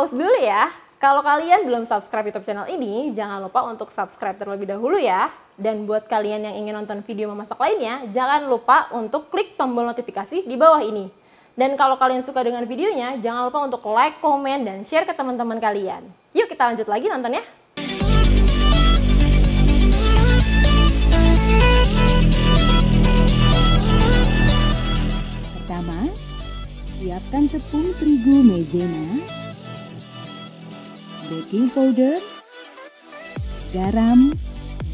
pause dulu ya. Kalau kalian belum subscribe YouTube channel ini, jangan lupa untuk subscribe terlebih dahulu ya. Dan buat kalian yang ingin nonton video memasak lainnya, jangan lupa untuk klik tombol notifikasi di bawah ini. Dan kalau kalian suka dengan videonya, jangan lupa untuk like, komen, dan share ke teman-teman kalian. Yuk kita lanjut lagi nontonnya. Pertama, siapkan tepung terigu maizena, baking powder, garam,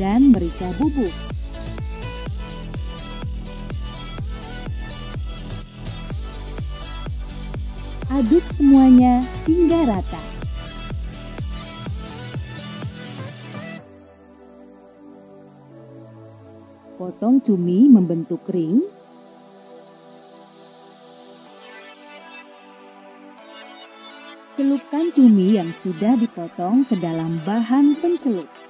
dan merica bubuk. Aduk semuanya hingga rata. Potong cumi membentuk ring. Celupkan cumi yang sudah dipotong ke dalam bahan pencelup.